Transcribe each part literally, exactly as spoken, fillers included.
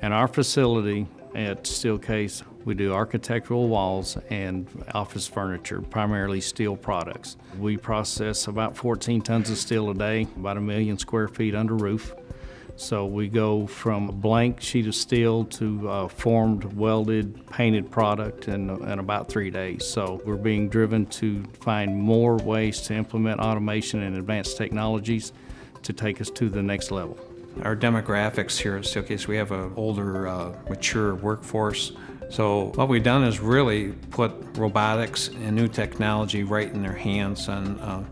At our facility at Steelcase, we do architectural walls and office furniture, primarily steel products. We process about fourteen tons of steel a day, about a million square feet under roof. So we go from a blank sheet of steel to a formed, welded, painted product in, in about three days. So we're being driven to find more ways to implement automation and advanced technologies to take us to the next level. Our demographics here at Steelcase, we have an older, uh, mature workforce. So what we've done is really put robotics and new technology right in their hands and uh,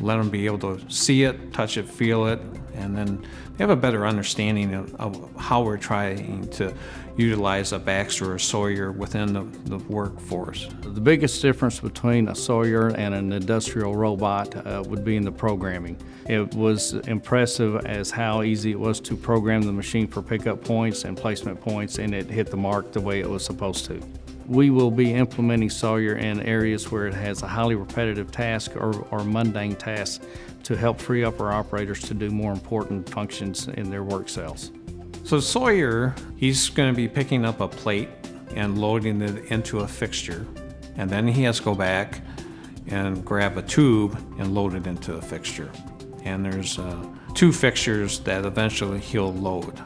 let them be able to see it, touch it, feel it, and then they have a better understanding of, of how we're trying to utilize a Baxter or Sawyer within the, the workforce. The biggest difference between a Sawyer and an industrial robot uh, would be in the programming. It was impressive as how easy it was to program the machine for pickup points and placement points, and it hit the mark the way it was supposed to. We will be implementing Sawyer in areas where it has a highly repetitive task or, or mundane task to help free up our operators to do more important functions in their work cells. So Sawyer, he's going to be picking up a plate and loading it into a fixture, and then he has to go back and grab a tube and load it into a fixture. And there's uh, two fixtures that eventually he'll load.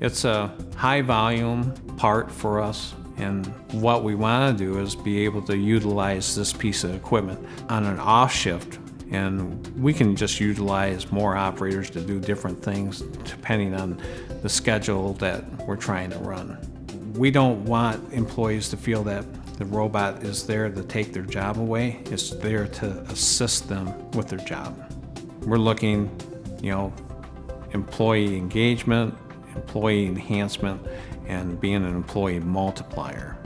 It's a high volume part for us. And what we want to do is be able to utilize this piece of equipment on an off shift, and we can just utilize more operators to do different things depending on the schedule that we're trying to run. We don't want employees to feel that the robot is there to take their job away. It's there to assist them with their job. We're looking, you know, employee engagement, employee enhancement, and being an employee multiplier.